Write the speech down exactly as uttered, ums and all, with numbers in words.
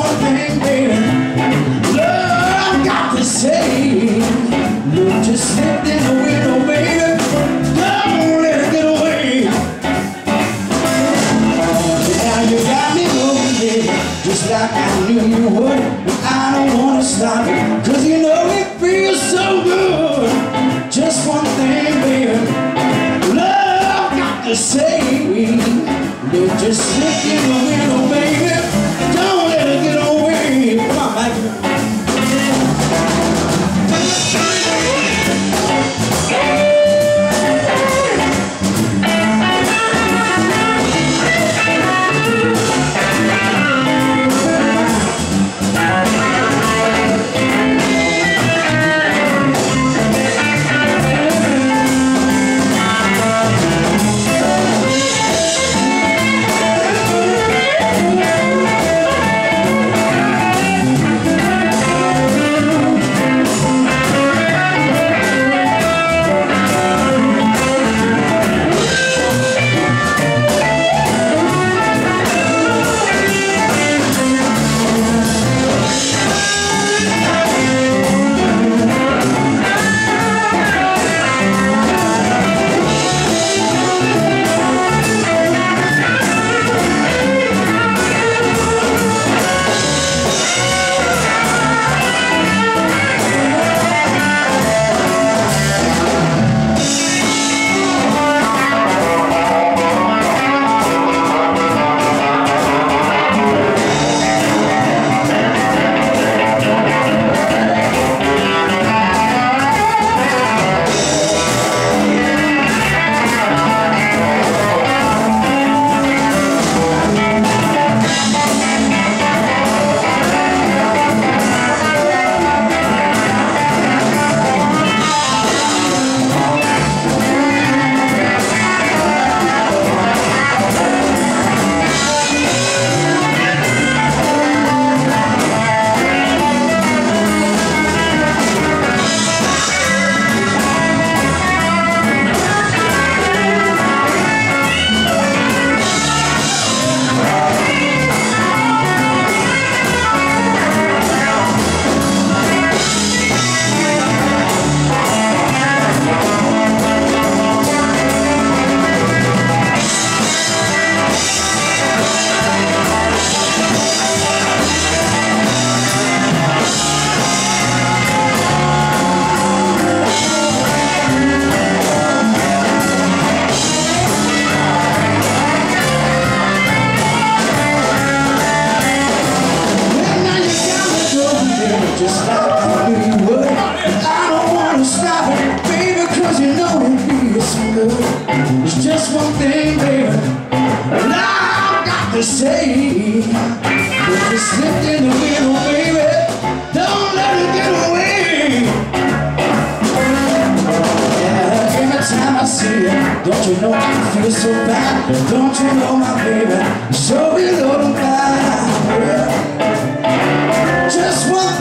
one thing, baby. Love, I got to say, look, just stepped in the window, baby. Don't let it get away. Now you got me moving, baby, just like I knew you would. But I don't wanna stop it, 'cause you know it feels so good. Just one thing, baby. Love, I got to say, look, just stepped in the window, baby. Don't let it get away. Come on, Mike. Just like I knew you would. I don't wanna stop it, baby, 'cause you know it feels so good. It's just one thing, baby, and I've got to say, if you slipped in the window, baby, don't let it get away. Yeah, every time I see you, don't you know I feel so bad? Don't you know, my baby, so below the line. Just one.